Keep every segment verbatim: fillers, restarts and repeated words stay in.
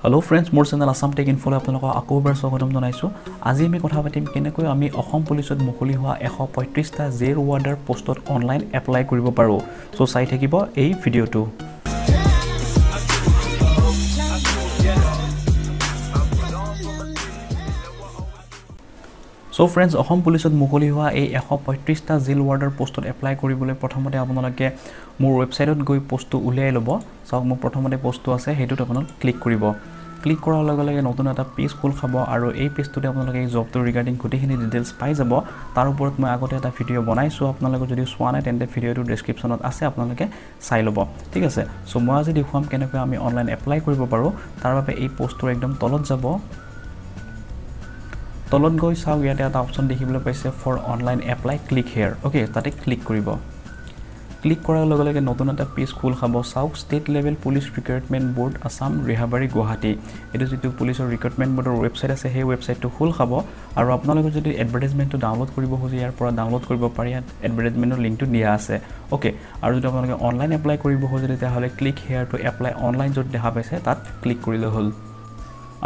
Hello friends, more than Assam Tech Info apnaloka akobar swagotam janaisu. Aji ami kotha patim kenekoi ami Assam Police ot mukuli hoa one thirty-five ta zero order postot online apply koribo paru. So sai thakibo ei video tu. So friends, Assam Police ot mukuli hoa ei one thirty-five ta zero order postot apply koribole prothomote apnaloke মোৰ website goi post tu uliai lobo. So মই প্ৰথমতে পোষ্টটো আছে হেইটোত আপোনালোক click কৰিব click কৰাৰ লগে লগে নতুন এটা পেজ খোল খাব আৰু এই পেজটোতে আপোনালোকে এই জবটো ৰিগাৰ্ডিং গোটেইখিনি ডিটেইলছ পাই যাব তাৰ ওপৰত মই আগতে এটা ভিডিও বনাইছো আপোনালোকে যদি চোৱা নাই তেন্তে ভিডিওটো ডেসক্ৰিপচনত আছে আপোনালোকে চাই ল'ব ঠিক আছে সো মই আজি দেখুৱাম কেনেকৈ আমি অনলাইন এপ্লাই কৰিব পাৰো তাৰ বাবে এই পোষ্টৰ একদম তলত যাব তলত গৈ চাও ইয়াতে এটা অপচন দেখিবলৈ পাইছে for online apply click here okay তাতে ক্লিক কৰিব Click on the নতুন page South State Level Police Recruitment Board Assam Rehabari Guwahati. It is the police recruitment board website as a website to full habo. Our advertisement to download Kuribohosia for download Kuribopari advertisement link to Diase. Okay, our online apply Kuribohosia. Click here to apply online to the Habese. That click Kuribohol.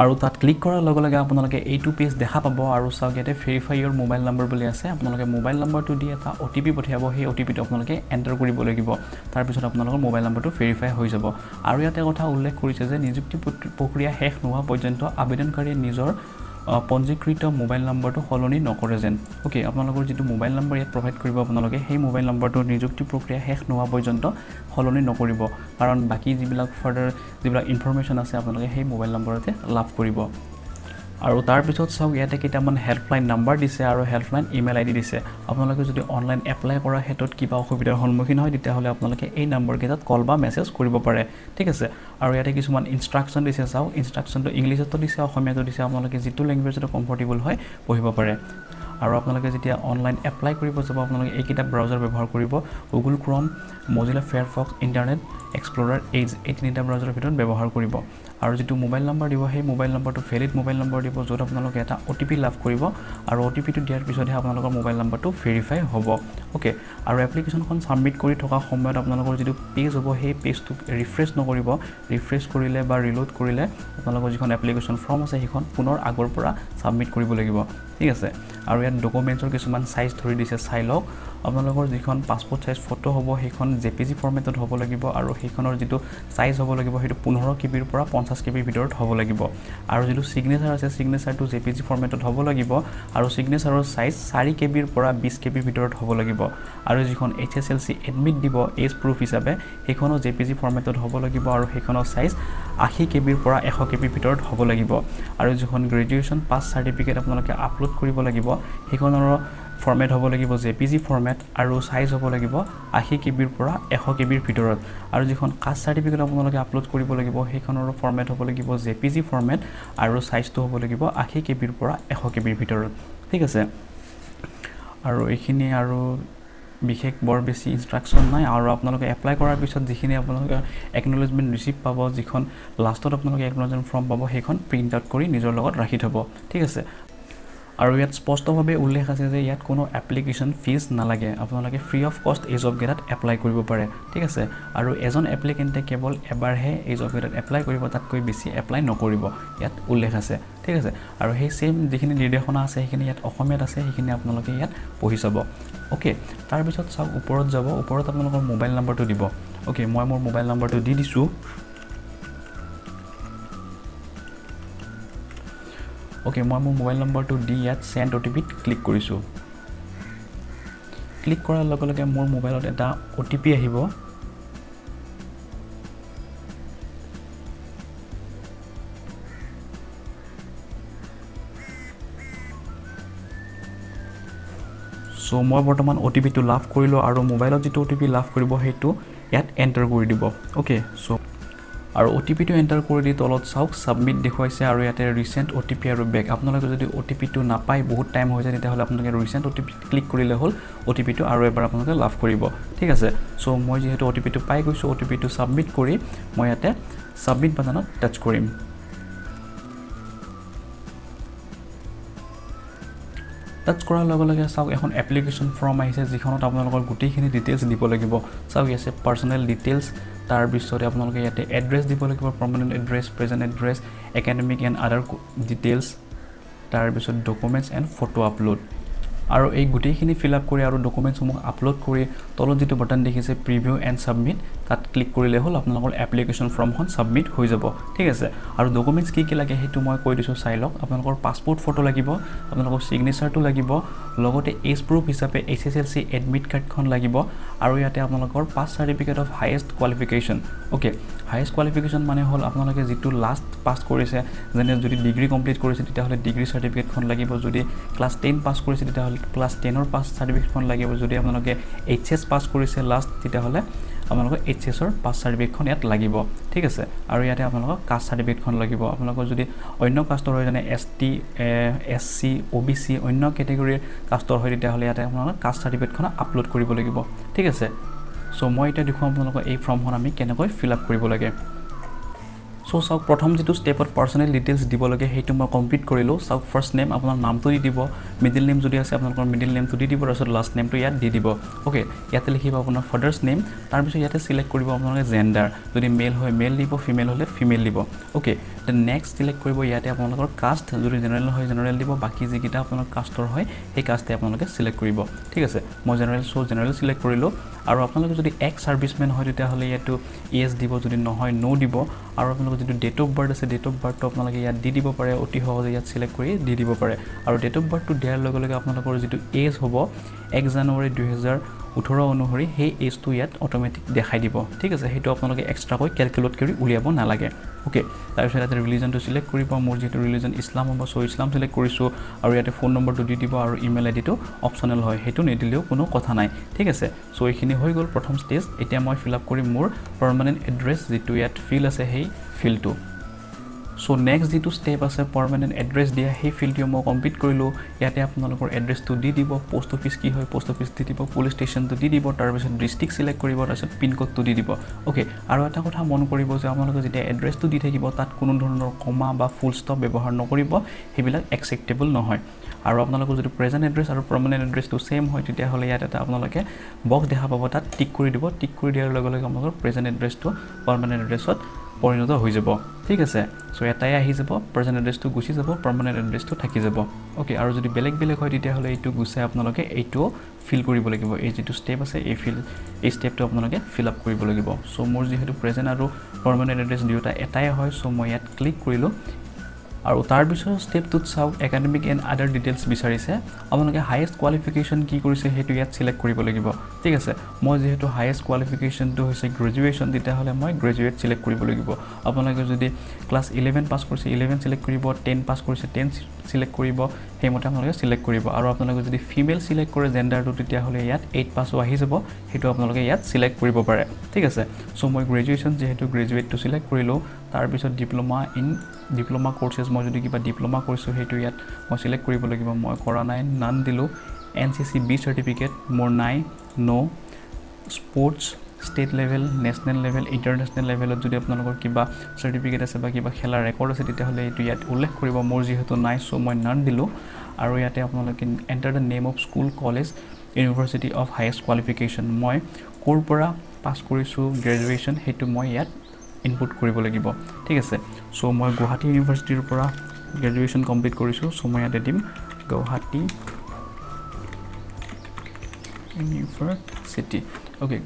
আৰু তাত click কৰাৰ লগে লগে আপোনালোকে এইটো page দেখা পাব আৰু চাওক ইয়াতে ভেৰিফাই ইওৰ মোবাইল নাম্বাৰ বুলি আছে আপোনালোকে মোবাইল নাম্বাৰটো দি এটা ওটিপি পঠিয়াব সেই ওটিপিটো আপোনালোকে এন্টাৰ কৰিব লাগিব তাৰ পিছত আপোনালোকৰ মোবাইল নাম্বাৰটো ভেৰিফাই হৈ যাব আৰু ইয়াতে কথা উল্লেখ কৰিছে যে নিযুক্তি প্ৰক্ৰিয়া শেষ নোহোৱা পৰ্যন্ত আবেদনকাৰীয়ে নিজৰ পঞ্জীকৃত মোবাইল নাম্বাৰটো সলনি নকৰে যেন ওকে আপোনালোকৰ যেটো মোবাইল নাম্বাৰ ইয়াত প্ৰভাইড কৰিব আপোনালোকে সেই মোবাইল নাম্বাৰটো নিযুক্তি প্ৰক্ৰিয়া শেষ নোহোৱা পৰ্যন্ত সলনি নকৰিব কাৰণ বাকি জিবিলাক ফাৰ্ডাৰ জিবিলাক ইনফৰমেশন আছে আপোনালোকে সেই মোবাইল নাম্বাৰতে লাভ কৰিব আৰু তাৰ পিছত চাওক ইয়াতে কিটামান হেল্পলাইন নাম্বাৰ দিছে আৰু হেল্পলাইন ইমেল আইডি দিছে আপোনালোকে যদি অনলাইন এপ্লাই কৰা হেতত কিবা অসুবিধাৰ সন্মুখীন হয় তেতিয়া হলে আপোনালোকে এই নম্বৰ কেটাত কল বা মেসেজ কৰিব পাৰে ঠিক আছে আৰু ইয়াতে কিছুমান ইনস্ট্ৰাকশন দিছে চাও ইনস্ট্ৰাকশনটো ইংলিছত দিছে অসমীয়াত দিছে আপোনালোকে যেটো ল্যাঙ্গুৱেজত কমফৰ্টেবল হয় পঢ়িব পাৰে আৰু আপোনালোকে যেতিয়া অনলাইন এপ্লাই কৰিব যাব আপোনালোকে এই কিটা ব্ৰাউজাৰ ব্যৱহাৰ কৰিব Google Chrome, Mozilla Firefox, Internet Explorer Edge এই তিনিটা ব্ৰাউজাৰৰ ভিতৰত ব্যৱহাৰ কৰিব আৰু যেটো মোবাইল নাম্বাৰ দিব সেই মোবাইল নাম্বাৰটো ভেলিড মোবাইল নাম্বাৰ দিব যত আপোনালোকে এটা ওটিপি লাভ কৰিব আৰু ওটিপিটো দিয়াৰ পিছতহে আপোনালোকৰ মোবাইল নাম্বাৰটো ভেৰিফাই হ'ব ওকে আৰু এপ্লিকেশনখন সাবমিট কৰি থকা সময়ত আপোনালোকৰ যেটো পেজ হ'ব সেই পেজটো ৰিফ্ৰেশ নকৰিব ৰিফ্ৰেশ কৰিলে বা ৰিলোড কৰিলে আপোনালোকৰ যিখন এপ্লিকেশন ফৰ্ম আছে সেইখন পুনৰ আগৰ পৰা সাবমিট কৰিব লাগিব ঠিক আছে আৰু ইয়াত ডকুমেন্টৰ কিছুমান সাইজ ধৰি দিছে চাই লওক আপোনালোকৰ যিখন পাসপোৰ্ট সাইজ ফটো হ'ব সেইখন জেপিজি ফৰমেটত হ'ব লাগিব আৰু সেইখনৰ যেটো সাইজ হ'ব লাগিব সেইটো পোন্ধৰ কেবিৰ পৰা পঞ্চাছ কেবি ভিতৰত হ'ব লাগিব আৰু যেটো সিগনেচাৰ আছে সিগনেচাৰটো জেপিজি ফৰমেটত হ'ব লাগিব আৰু সিগনেচাৰৰ সাইজ চাৰি কেবিৰ পৰা বিশ কেবি ভিতৰত হ'ব লাগিব আৰু যিখন H S L C admit দিব এজ প্ৰুফ হিচাপে সেইখনো জেপিজি ফৰমেটত হ'ব লাগিব আৰু সেইখনৰ সাইজ আশী কেবিৰ পৰা এশ কেবি ভিতৰত হ'ব লাগিব আৰু যিখন গ্ৰেজুৱেচন পাস সাৰ্টিফিকেট আপোনালোকে আপলোড কৰিব লাগিব সেইখনৰ ফৰমেট হ'ব লাগিব জেপিজি ফৰমেট আৰু সাইজ হ'ব লাগিব আশী কেবিৰ পৰা এশ কেবিৰ ভিতৰত আৰু যিখন কাষ্ট সাৰ্টিফিকেট আপোনালোকে আপলোড কৰিব লাগিব সেইখনৰ ফৰমেট হ'ব লাগিব জেপিজি ফৰমেট আৰু সাইজটো হ'ব লাগিব আশী কেবিৰ পৰা এশ কেবিৰ ভিতৰত ঠিক আছে আৰু এইখিনি আৰু বিশেষ বৰ বেছি ইনস্ট্ৰাকশন নাই আৰু আপোনালোকে এপ্লাই কৰাৰ পিছত যিখিনি আপোনালোকে একনলেজমেন্ট ৰিসিভ পাব যিখন লাষ্টত আপোনালোকে একনলেজমেন্ট ফৰ্ম পাব সেইখন প্ৰিন্ট আউট কৰি নিজৰ লগত ৰাখি থব ঠিক আছে আৰু ইয়াত স্পষ্টভাৱে উল্লেখ আছে যে ইয়াত কোনো এপ্লিকেশন ফিজ নালাগে আপোনালোকে ফ্ৰি অফ কষ্ট এই জব গেটাত এপ্লাই কৰিব পাৰে ঠিক আছে আৰু এজন এপ্লিকেন্টে কেৱল এবাৰহে এই জব গেটাত এপ্লাই কৰিব তাতকৈ বেছি এপ্লাই নকৰিব ইয়াত উল্লেখ আছে ঠিক আছে আৰু সেই সেম যেখিনি নিৰ্দেশনা আছে সেইখিনি ইয়াত অসমীয়াত আছে সেইখিনি আপোনালোকে ইয়াত পঢ়ি চাব ওকে তাৰ পিছত সব ওপৰত যাব ওপৰত আপোনালোকৰ মোবাইল নাম্বাৰটো দিব ওকে মই মোৰ মোবাইল নাম্বাৰটো দি দিছো Okay, my mobile number to D at send O T P click Kurisu. Click Kora Logologa more mobile data O T P Hibo So more bottom on O T P to laugh Kurilo or mobile of the O T P laugh Kuribo head to yet enter Guribo. Okay, so আৰু O T P টো enter কৰি দি তলত চাওক submit দেখুৱাইছে আৰু ইয়াতে recent O T P আৰু বেক আপোনালোকে যদি O T P টো নাপায় বহুত টাইম হৈ যায় তেতিয়া হলে আপোনালোকে recent O T P click কৰিলে হল O T P টো আৰু এবাৰ আপোনালোকে লাভ কৰিব ঠিক আছে সো মই যেহেতু O T P টো পাই গৈছো O T P টো সাবমিট কৰি মই ইয়াতে সাবমিট বাটনত টাচ কৰিম That's কৰা লগে লগে চাওক এখন application form আহিছে যেখানত আপোনালোকৰ গুটিখিনি details দিব লাগিব চাওক ইয়াতে personal details তাৰ বিষয়ে আপোনালোকে ইয়াতে address দিব লাগিব permanent address present address academic and other details তাৰ বিষয়ে documents and photo upload আৰু এই গুটিখিনি fill up কৰি আৰু documents সমূহ upload কৰি তলত যেটো button দেখিছে preview and submit তাত click কৰিলে হল আপোনালোকৰ application formখন submit হৈ যাব ঠিক আছে আৰু documents কি কি লাগে হেতু মই কৈ দিছো চাই লওক আপোনালোকৰ passport photo লাগিব আপোনালোকৰ signature টো লাগিব লগতে age proof হিচাপে H S L C admit card খন লাগিব আৰু ইয়াতে আপোনালোকৰ pass certificate of highest qualification okay highest qualification মানে হল আপোনালোকে যেটো last pass কৰিছে যেনে যদি degree complete কৰিছে তেতিয়া হলে degree certificate খন লাগিব যদি class ten pass কৰিছে তেতিয়া হলে class ten অৰ pass certificate খন লাগিব যদি আপোনালোকে H S pass কৰিছে last তেতিয়া হলে আপোনালোকৰ H S or pass certificate খন ইয়াত লাগিব ঠিক আছে আৰু ইয়াতে আপোনালোকৰ কাস্ট certificate খন লাগিব আপোনালোকৰ যদি অন্য কাস্টৰ হয় জানে S T S C O B C অন্য ক্যাটাগৰিৰ কাস্টৰ হয় তেতিয়া হলে ইয়াতে আপোনালোকৰ কাস্ট certificate খন আপলোড কৰিব লাগিব ঠিক আছে সো মই এটা দেখো আপোনালোকৰ এই ফৰ্ম খন আমি কেনেকৈ ফিল আপ কৰিব লাগে সো সব প্ৰথম যেটো স্টেপৰ পাৰ্সোনাল ডিটেইলস দিব লাগে হেতু মই কমপ্লিট কৰিলো সব ফাৰ্স্ট নেম আপোনাৰ নামটো দি দিব মিডল নেম যদি আছে আপোনাৰ মিডল নেমটো দি দিব আৰু লাস্ট নেমটো ইয়াত দি দিব ওকে ইয়াতে লিখিব আপোনাৰ ফাদাৰস নেম তাৰ পিছত ইয়াতে সিলেক্ট কৰিব আপোনালোকে জেন্ডাৰ যদি মেল হয় মেল দিব ফিমেল হলে ফিমেল দিব ওকে দেন নেক্সট সিলেক্ট কৰিব ইয়াতে আপোনালোকৰ কাস্ট যদি জেনাৰেল হয় জেনাৰেল দিব বাকি যেকিটা আপোনাৰ কাস্টৰ হয় এই কাস্টে আপোনালোকে সিলেক্ট কৰিব ঠিক আছে মই জেনাৰেল সো জেনাৰেল সিলেক্ট কৰিলো আৰু আপোনালোকে যদি এক সার্ভিসম্যান হয় তেতিয়া হলে ইয়াটো ইএস দিব যদি নহয় নো দিব আৰু আপোনালোকে যদি ডেট অফ বাৰ্থ আছে ডেট অফ বাৰ্থটো আপোনালোকে ইয়াত দি দিব পাৰে অতি সহজে ইয়াত সিলেক্ট কৰি দি দিব পাৰে আৰু ডেট অফ বাৰ্থটো দেয়াৰ লগে লগে আপোনালোকৰ যেটো এজ হ'ব এক জানুৱাৰী দুই হাজাৰ ওঠৰ অনুসৰি সেই এজটো ইয়াত অটোমেটিক দেখাই দিব ঠিক আছে হেতু আপোনালোকে এক্সট্ৰা কৈ ক্যালকুলেট কৰি উলিয়াব নালাগে ওকে তাৰ পিছত ইয়াতে ৰিলিজনটো সিলেক্ট কৰিব মোৰ যেটো ৰিলিজন ইসলাম হ'ব সো ইসলাম সিলেক্ট কৰিছো আৰু ইয়াতে ফোন নম্বৰটো দি দিব আৰু ইমেল আইডিটো অপচনাল হয় হেতু নেদিলেও কোনো কথা নাই ঠিক আছে সো এইখিনি হৈ গল প্ৰথম স্টেজ এতিয়া মই ফিল আপ কৰি মোৰ পাৰ্মানেন্ট এড্ৰেছ যেটো ইয়াত ফিল আছে সেই ফিলটো So next the two step as a permanent address dia he field you more complete korilo yate apnalokor address to di dibo post office ki hoy post office di dibo police station to di dibo tarbisan district select koribo tarbisan pin code to di dibo okay aro eta kotha mon koribo je amalokor jeta address to di thakibo tat kono dhoronor comma ba full stop byabohar nokoribo hebila acceptable nohoy aro apnalokor jodi present address aro permanent address to same hoy tetia hole yate eta apnaloke box dekha pabo tat tick kori dibo tick kori diar loge loge amalokor present address to permanent address ot পরিণত হৈ যাব ঠিক আছে so এটাই আহি যাব personal address two গুছি যাব পার্মানেন্ট এড্রেস টু থাকি যাব ওকে আৰু যদি বেলেগ বেলেগ হয় তেতিয়া হলে এইটো গুছে আপোনালোকে এইটো ফিল কৰিব লাগিব এই যেটো স্টেপ আছে এই ফিল এই স্টেপটো আপোনালোকে ফিল আপ কৰিব লাগিব সো মোৰ যেহেতু প্ৰেজেন্ট আৰু পাৰ্মানেন্ট এড্ৰেস দুটা এটাই হয় সো মই ইয়াত ক্লিক কৰিলো আৰু তাৰ বিষয় স্টেপ টু চাও একাডেমিক এন্ড আদাৰ ডিটেইলস বিচাৰিছে আপোনালোকে হাইয়েস্ট কোয়ালিফিকেশন কি কৰিছে হেতু ইয়াত সিলেক্ট কৰিব লাগিব ঠিক আছে মই যেহেতু হাইয়েস্ট কোয়ালিফিকেশন টো হৈছে গ্ৰাজুয়েশন দিতা হলে মই গ্ৰাজুয়েট সিলেক্ট কৰিব লাগিব আপোনালোকে যদি ক্লাস এঘাৰ পাস কৰিছে এঘাৰ সিলেক্ট কৰিব দহ পাস কৰিছে দহ সিলেক্ট কৰিব হেমতে আপোনালোকে সিলেক্ট কৰিব আৰু আপোনালোকে যদি ফিমেল সিলেক্ট কৰে জেন্ডাৰ টো তেতিয়া হলে ইয়াত আঠ পাস আহি যাব হেতু আপোনালোকে ইয়াত সিলেক্ট কৰিব পাৰে ঠিক আছে সো মই গ্ৰাজুয়েশন যেহেতু গ্ৰাজুয়েট টো সিলেক্ট কৰিলো তাৰ পিছত ডিপ্লোমা ইন ডিপ্লোমা কোৰ্সেস মই যদি কিবা ডিপ্লোমা কৰিছো হেতু ইয়াত মই সিলেক্ট কৰিব লাগিব মই কৰা নাই নান দিলো N C C B certificate মোৰ নাই নো sports state level national level international লেভেলত যদি আপোনালোকৰ কিবা সাৰ্টিফিকেট আছে বা কিবা খেলা ৰেকৰ্ড আছে তেতিয়া হলে এটো ইয়াত উল্লেখ কৰিব মোৰ যেহেতু নাই সো মই নান দিলো আৰু ইয়াতে আপোনালোকে enter the name of school college university of highest qualification মই কোৰ পৰা পাস কৰিছো গ্ৰাজুয়েশন হেতু মই ইয়াত ইনপুট কৰিব লাগিব ঠিক আছে সো মই গুৱাহাটী ইউনিভাৰ্সিটিৰ পৰা গ্ৰাজুয়েশন কমপ্লিট কৰিছো সো মই ইয়াতে দিম গুৱাহাটী ইউনিভাৰ্সিটি ওকে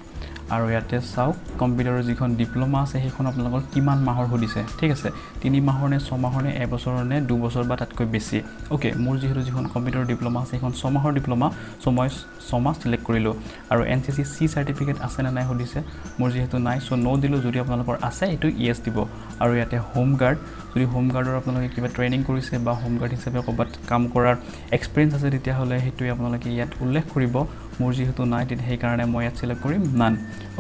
আৰু ইয়াতে চাও কম্পিউটাৰৰ যিখন ডিপ্লোমা আছে সেইখন আপোনালোকৰ কিমান মাহৰ হদিছে ঠিক আছে তিনি মাহৰ নে ছয় মাহৰ নে এক বছৰ নে দুই বছৰ বা তাতকৈ বেছি ওকে মোৰ যিহেতু যিখন কম্পিউটাৰৰ ডিপ্লোমা আছে সেইখন ছয় মাহৰ ডিপ্লোমা সো মই ছয় মাহ সিলেক্ট কৰিলো আৰু N C C C certificate আছে না নাই হদিছে মোৰ যিহেতু নাই সো নো দিলো যদি আপোনালোকৰ আছে এটো ইএস দিব আৰু ইয়াতে হোম গাৰ্ড যদি হোম গাৰ্ডৰ আপোনালোকে কিবা ট্ৰেনিং কৰিছে বা হোম গাৰ্ড হিচাপে কবাত কাম কৰাৰ এক্সপেৰিয়েন্স আছে তেতিয়া হলে হেতু আপোনালোকে ইয়াত উল্লেখ কৰিব মোৰ যেহেতু নাই তেন হে কাৰণে মই ইয়াত সিলেক্ট কৰিম নান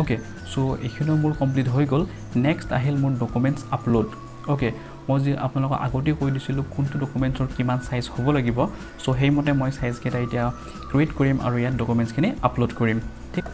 ওকে সো এইখনো মোৰ কমপ্লিট হৈ গল নেক্সট আহিল মোৰ ডকুমেন্টস আপলোড ওকে মই যে আপোনালোকক আগতে কৈ দিছিল কোনটো ডকুমেন্টৰ কিমান সাইজ হ'ব লাগিব সো হেইমতে মই সাইজ কেটা এটা ক্রিয়েট কৰিম আৰু ইয়াত ডকুমেন্টস খিনি আপলোড কৰিম ঠিক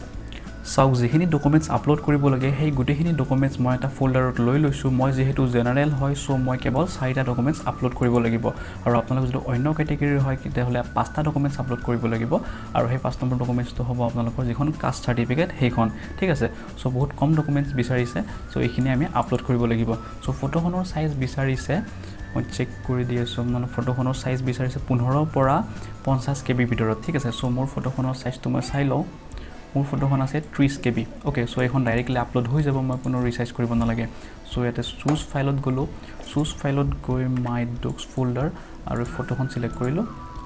साउथ जेहिनी डॉक्यूमेंट्स अपलोड करिबो लगे हे गुटेहिनी डॉक्यूमेंट्स মই এটা ফোল্ডারত লৈ লৈছো মই যেহেতু জেনারেল হয় সো মই কেবল চাৰিটা ডকুমেন্টস আপলোড কৰিব লাগিব আৰু আপোনালোক যদি অন্য ক্যাটাগৰীৰ হয় তেতিয়া হলে পাঁচটা ডকুমেন্টস আপলোড কৰিব লাগিব আৰু হে পাঁচ নম্বৰ ডকুমেন্টস তো হ'ব আপোনালোকৰ যিখন কাস্ট সাৰ্টিফিকেট হেখন ঠিক আছে সো বহুত কম ডকুমেন্টস বিচাৰিছে সো এইখিনি আমি আপলোড কৰিব লাগিব সো ফটোখনৰ সাইজ বিচাৰিছে মই চেক কৰি দিছো মানে ফটোখনৰ সাইজ বিচাৰিছে পোন্ধৰ পৰা পঞ্চাছ কেবি ভিতৰত ঠিক আছে সো মোৰ ফটোখনৰ সাইজটো মই চাই লও মোৰ ফটোখন আছে ত্ৰিছ কেবি ওকে সো এখন ডাইৰেক্টলি আপলোড হৈ যাব মই কোনো ৰিচাইজ কৰিব নালাগে সো এটা চুজ ফাইলত গলো চুজ ফাইলত গৈ মাই ডক্স ফোল্ডার আৰু ফটোখন সিলেক্ট কৰিলো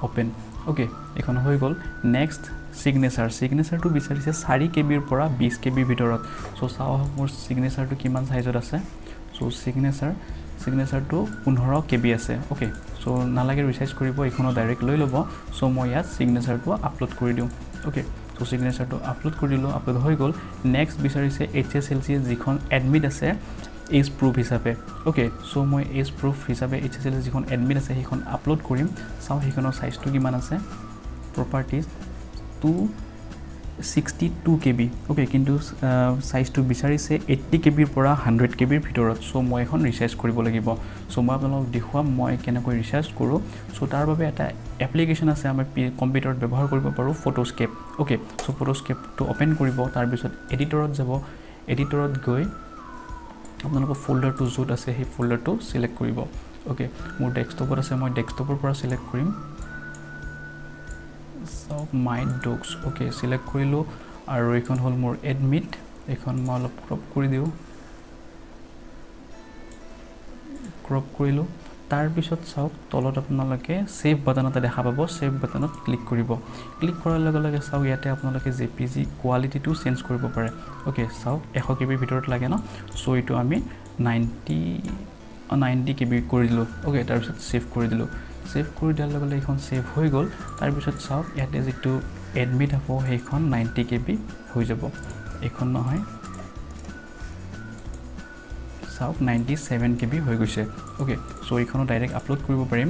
ওপেন ওকে এখন হৈ গল নেক্সট সিগনেচাৰ সিগনেচাৰটো বিচাৰিছে চাৰি কেবি ৰ পৰা বিশ কেবি ভিতৰত সো চাও মোৰ সিগনেচাৰটো কিমান সাইজত আছে সো সিগনেচাৰ সিগনেচাৰটো পোন্ধৰ কেবি আছে ওকে সো নালাগে ৰিচাইজ কৰিব এখনো ডাইৰেক্ট লৈ লব সো মই ইয়াত সিগনেচাৰটো আপলোড কৰি দিম ওকে तो सिग्नेचर तो अपलोड कर दिलो अपलोड हो गल नेक्स्ट बिचारिसे एचएसएलसी जिखन एडमिट আছে एज प्रूफ हिसाबे ओके सो মই एज प्रूफ हिसाबे एचएसएलसी जिखन एडमिट আছে हिखन अपलोड करिम साउ हिखনৰ সাইজ তো কিমান আছে प्रॉपर्टीज দুশ ষাঠি দুই কেবি ओके किंतु সাইজ তো बिचारिसे আশী কেবি পৰা এক শ কেবি ভিতৰত সো মই এখন ৰিচাৰ্জ কৰিব লাগিব সো মই আপোনাক দেখুৱা মই কেনেকৈ ৰিচাৰ্জ কৰো সো তাৰ বাবে এটা एप्लिकेशन আছে আমাৰ কম্পিউটাৰ ব্যৱহাৰ কৰিব পাৰো ফটোস্কেপ ওকে সো ফটোস্কেপ টু ওপেন কৰিব তাৰ পিছত এডিটৰত যাব এডিটৰত গৈ আপোনালোকৰ ফোল্ডাৰ টু জুট আছে সেই ফোল্ডাৰ টু সিলেক্ট কৰিব ওকে মোৰ ডেস্কটপৰ আছে মই ডেস্কটপৰ পৰা সিলেক্ট কৰিম so my docs okay select কৰিলো আৰু এখন হল মোৰ এডমিট এখন মই অলপ ক্ৰপ কৰি দিও ক্ৰপ কৰিলো तार पिছত साउक तलत আপোনালোকে সেভ বাটন এটা দেখা পাব সেভ বাটনত ক্লিক কৰিব ক্লিক কৰাৰ লগে লগে সাউক ইয়াতে আপোনালোকে জেপিজি কোৱালিটিটো চেঞ্জ কৰিব পাৰে ওকে সাউক এশ কেবি ভিতৰত লাগে না সো ইটো আমি নব্বৈ নব্বৈ কেবি কৰি দিলো ওকে তাৰ পিছত সেভ কৰি দিলো সেভ কৰি দিয়াৰ লগে লগে এখন সেভ হৈ গল তাৰ পিছত সাউক ইয়াতে যেটো এডমিট হ'ব হেখন নব্বৈ কেবি হৈ যাব এখন নহয় साउथ सत्তানব্বৈ কেবি হৈ গৈছে ওকে সো ইখনো ডাইরেক্ট আপলোড কৰিব পাৰিম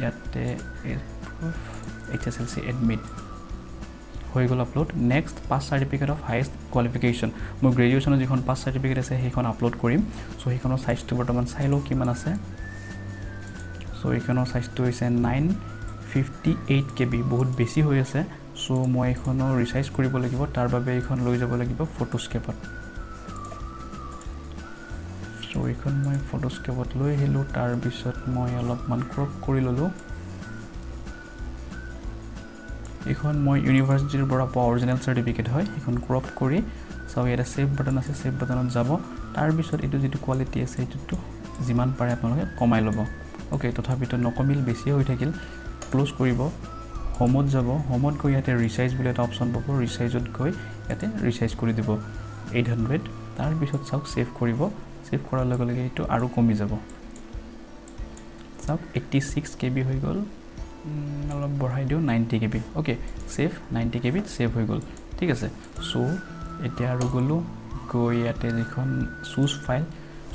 ইয়াতে এইচএসএলসি এডমিট হৈ গল upload next pass certificate of highest qualification মই গ্ৰাজুয়েশনৰ যিখন পাস সাৰ্টিফিকেট আছে সেইখন আপলোড কৰিম সো সেইখনৰ সাইজটো বৰ্তমান চাইলো কিমান আছে সো ইখনৰ সাইজটো হৈছে নশ পঞ্চাছ কেবি বহুত বেছি হৈ আছে সো মই ইখনো ৰিচাইজ কৰিব লাগিব তাৰ বাবে ইখন লৈ যাব লাগিব ফটোস্কেপত सो इखन मैं फोटोस्केपत लई हेलो तार बिषयत मैं अलपमान क्रप करि ललो इखन मैं यूनिवर्सिटीर बरा ओरिजिनल सर्टिफिकेट है इखन क्रप करि सब एटा सेव बटन আছে सेव बटनत যাব तार बिषयत एतु जेतु क्वालिटी আছে एतु जिमान पारे आपनले कमाय लबो ओके तथापितो नकमिल बेसी হৈ থাকিল ক্লোজ কৰিব হোমত যাব হোমত গৈ ইয়াতে ৰিচাইজ বুলি এটা অপচন পাব ৰিচাইজত গৈ ইয়াতে ৰিচাইজ কৰি দিব আঠ শ তাৰ বিষয়ত সব সেভ কৰিব सेव करार लगे लगे तो आरो कमी जाब सब छियासी केबी हो गल अलग बढ़ाई दियो नब्बৈ केबी ओके सेव नब्बৈ केबी सेव हो गल ठीक है सो एटा आरो गलो गई याते जिखन चूज फाइल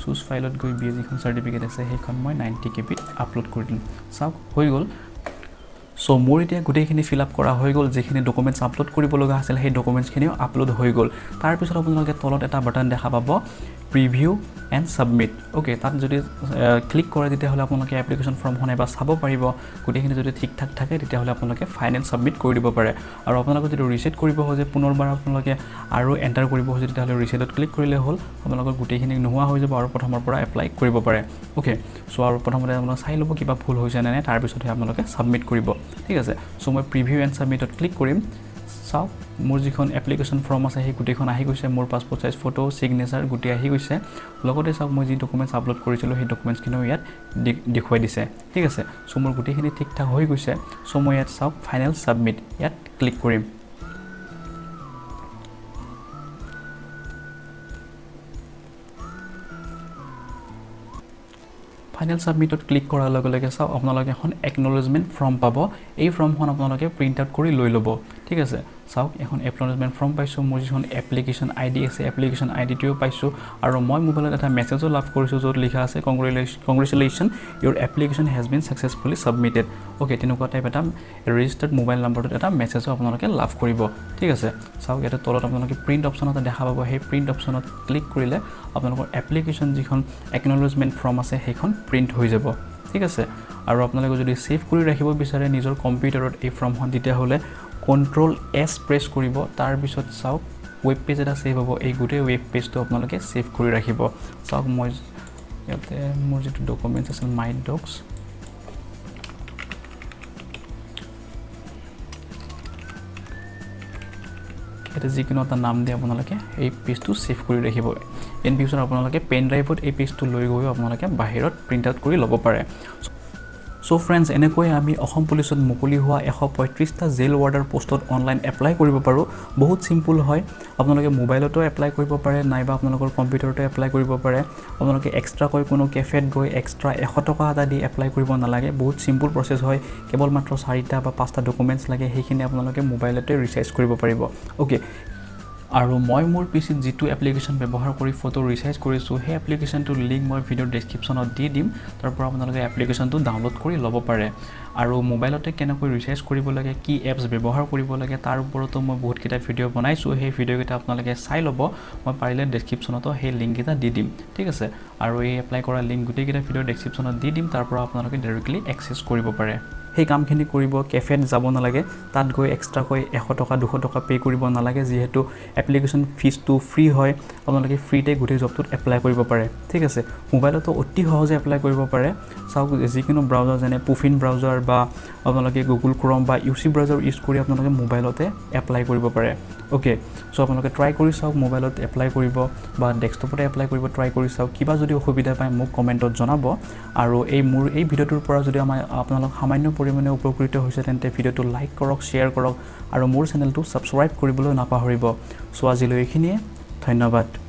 चूज फाइलत गई बी जिखन सर्टिफिकेट আছে হেখন মই নব্বৈ কেবি আপলোড কৰি দিম সব হৈ গল সো মোৰ এতিয়া গুটেখিনি ফিলআপ কৰা হৈ গল যেখিনি ডকুমেন্টস আপলোড কৰিব লগা আছিল সেই ডকুমেন্টস খিনিও আপলোড হৈ গল তাৰ পিছত আপোনালোকে তলত এটা বাটন দেখা পাব প্ৰিভিউ এন্ড সাবমিট ওকে তাত যদি ক্লিক কৰে তেতিয়া হলে আপোনালোকে এপ্লিকেশন ফৰ্মখন এবাৰ চাব পাৰিব গুটেখিনি যদি ঠিক ঠাক থাকে তেতিয়া হলে আপোনালোকে ফাইনেল সাবমিট কৰি দিব পাৰে আৰু আপোনালোকে যদি ৰিসেট কৰিব হয় যে পুনৰবাৰ আপোনালোকে আৰু এন্টাৰ কৰিব হয় তেতিয়া হলে ৰিসেটত ক্লিক কৰিলে হল আপোনালোকৰ গুটেখিনি নোহোৱা হৈ যাব আৰু প্ৰথমৰ পৰা এপ্লাই কৰিব পাৰে ওকে সো আৰু প্ৰথমতে আপোনালোকে চাই লব কিবা ভুল হৈছে নে নাই তাৰ পিছত আপোনালোকে সাবমিট কৰিব ঠিক আছে সো মই প্ৰিভিউ এন্ড সাবমিটত ক্লিক কৰিম সাউ মোৰ যিখন এপ্লিকেশন ফৰ্ম আছে সেই গুটেখন আহি গৈছে মোৰ পাসপোৰ্ট সাইজ ফটো সিগনেচাৰ গুটি আহি গৈছে লগতে সাউ মই যি ডকুমেন্টস আপলোড কৰিছিলো সেই ডকুমেন্টসখিনিও ইয়াত দেখুৱাই দিছে ঠিক আছে সো মোৰ গুটেখিনি ঠিক ঠাক হৈ গৈছে সো মই ইয়াত সাউ ফাইনাল সাবমিট ইয়াত ক্লিক কৰিম फाइनल सबमिटত ক্লিক কৰাৰ লগে লগে সাউ আপোনালোকে এখন একনলেজমেন্ট ফৰ্ম পাব এই ফৰ্মখন আপোনালোকে প্ৰিন্ট আউট কৰি লৈ লব ঠিক আছে চাওক এখন এপ্লয়মেন্ট ফর্ম পাইছো মই যখন অ্যাপ্লিকেশন আইডি আছে অ্যাপ্লিকেশন আইডিটিও পাইছো আর মই মোবাইলত এটা মেসেজও লাভ কৰিছো যত লিখা আছে congratulation your application has been successfully submitted okay তেনকা টাইপ এটা রেজিস্টার্ড মোবাইল নম্বৰত এটা মেসেজও আপোনালোকে লাভ কৰিব ঠিক আছে চাওক এটা তলত আপোনালোকে প্ৰিন্ট অপশন এটা দেখা পাব হে প্ৰিন্ট অপশনত ক্লিক কৰিলে আপোনালোকৰ অ্যাপ্লিকেশন যখন অ্যাকনলেজমেন্ট ফৰ্ম আছে হেখন প্ৰিন্ট হৈ যাব ঠিক আছে আৰু আপোনালোকে যদি সেভ কৰি ৰাখিব বিচাৰে নিজৰ কম্পিউটাৰত এই ফৰ্মখন দিতে হলে কন্ট্ৰোল এস প্ৰেছ কৰিব তাৰ পিছত চাওক ওয়েব পেজ এটা সেভ হ'ব এই গুটে ওয়েব পেজটো আপোনালোকে সেভ কৰি ৰাখিব চাওক মই ইয়াতে মোৰ যেটো ডকুমেন্টস আছে মাই ডক্স এটা যিকোনো এটা নাম দি আপোনালোকে এই পেজটো সেভ কৰি ৰাখিব ইন ফিউচাৰ আপোনালোকে পেন ড্ৰাইভত এই পেজটো লৈ গৈ আপোনালোকে বাহিৰত প্ৰিন্ট আউট কৰি ল'ব পাৰে So friends, এনেকৈ আমি অসম পুলিচত মুকলি হোৱা one thirty-five টা জেল ওয়াৰ্ডাৰ পোষ্টত অনলাইন এপ্লাই কৰিব পাৰো বহুত সিম্পল হয় আপোনালোকে মোবাইলতো এপ্লাই কৰিব পাৰে নাইবা আপোনালোকৰ কম্পিউটাৰতো এপ্লাই কৰিব পাৰে আপোনালোকে এক্সট্ৰা কৈ কোনো কেফেত গৈ এক্সট্ৰা one hundred টকা আদা দি এপ্লাই কৰিব নালাগে বহুত সিম্পল প্ৰসেস হয় কেৱল মাত্ৰ চাৰিটা বা পাঁচটা ডকুমেন্টস লাগে হেখিনি আপোনালোকে মোবাইলতে ৰিচাৰ্জ কৰিব পাৰিব ওকে আৰু মই মোৰ পিসিত যেটো এপ্লিকেশন ব্যৱহাৰ কৰি ফটো ৰিচাৰ্জ কৰিছো হে এপ্লিকেশনটো লিংক মই ভিডিও ডেসক্ৰিপচনত দি দিম তাৰপৰা আপোনালোকে এপ্লিকেশনটো ডাউনলোড কৰি ল'ব পাৰে আৰু মোবাইলতে কেনেকৈ ৰিচাৰ্জ কৰিব লাগে কি এপছ ব্যৱহাৰ কৰিব লাগে তাৰ ওপৰত মই বহুত কিটা ভিডিও বনাইছো হে ভিডিওটা আপোনালোকে চাই ল'ব মই পাৰিলে ডেসক্ৰিপচনত হে লিংকটা দি দিম ঠিক আছে আৰু এই এপ্লাই কৰা লিংক গুটে কিটা ভিডিও ডেসক্ৰিপচনত দি দিম তাৰপৰা আপোনালোকে ডাইৰেক্টলি এক্সেস কৰিব পাৰে हे काम खिनि करिबो केफेट जाबो ना लागे तात गय एक्स्ट्रा कय one hundred टका two hundred टका पे करिबो ना लागे जेहेतु एप्लिकेशन फीस तो फ्री होय आपनलके फ्री ते गुटे जॉब तो अप्लाई करिबो पारे ठीक আছে मोबाइल तो অতি সহজে अप्लाई करिबो पारे साउ जिकिनो ब्राउजार जने पुफिन ब्राउजार बा आपनलके गुगल क्रोम बा यूसी ब्राउजार यूज करि आपनलके मोबाइलते अप्लाई करिबो पारे ओके सो आपनलके ट्राई करि साउ मोबाइलत अप्लाई करिबो बा डेस्कटपत अप्लाई करिबो ट्राई करि साउ किबा जदि असुविधा पाए মোক কমেন্টত জনাব আৰু এই মোৰ এই ভিডিওটোৰ পৰা যদি আমাৰ আপোনালোক সামান্য মানে উপকৃত হৈছে তেন্তে ভিডিওটো লাইক কৰক শেয়াৰ কৰক আৰু মোৰ চেনেলটো সাবস্ক্ৰাইব কৰিবলৈ নাপাহৰিব সো আজিলৈ এইখিনিয়ে ধন্যবাদ